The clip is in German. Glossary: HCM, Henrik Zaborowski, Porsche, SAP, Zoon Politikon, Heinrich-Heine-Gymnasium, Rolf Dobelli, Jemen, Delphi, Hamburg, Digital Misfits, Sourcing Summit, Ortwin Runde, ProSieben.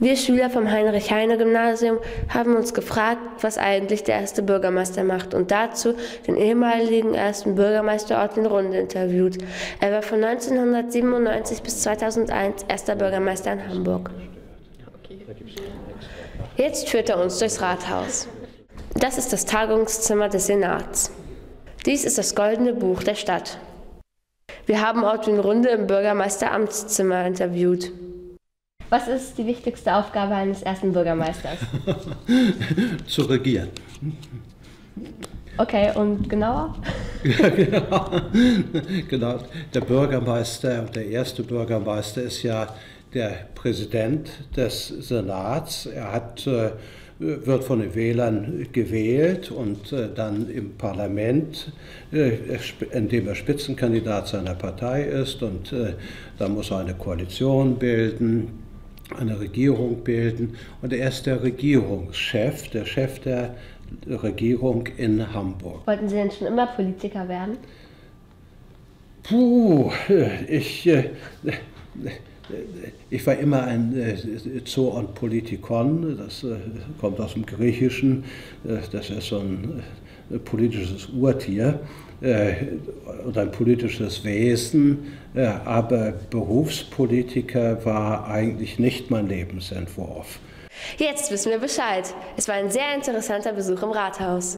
Wir Schüler vom Heinrich-Heine-Gymnasium haben uns gefragt, was eigentlich der erste Bürgermeister macht und dazu den ehemaligen ersten Bürgermeister Ortwin Runde interviewt. Er war von 1997 bis 2001 erster Bürgermeister in Hamburg. Jetzt führt er uns durchs Rathaus. Das ist das Tagungszimmer des Senats. Dies ist das goldene Buch der Stadt. Wir haben Ortwin Runde im Bürgermeisteramtszimmer interviewt. Was ist die wichtigste Aufgabe eines ersten Bürgermeisters? Zu regieren. Okay, und genauer? Ja, genau. Der Bürgermeister und der erste Bürgermeister ist ja der Präsident des Senats. Er wird von den Wählern gewählt und dann im Parlament, indem er Spitzenkandidat seiner Partei ist, und dann muss er eine Koalition bilden, eine Regierung bilden, und er ist der Regierungschef, der Chef der Regierung in Hamburg. Wollten Sie denn schon immer Politiker werden? Puh, ich war immer ein Zoon Politikon, das kommt aus dem Griechischen, das ist so ein politisches Urtier und ein politisches Wesen, aber Berufspolitiker war eigentlich nicht mein Lebensentwurf. Jetzt wissen wir Bescheid. Es war ein sehr interessanter Besuch im Rathaus.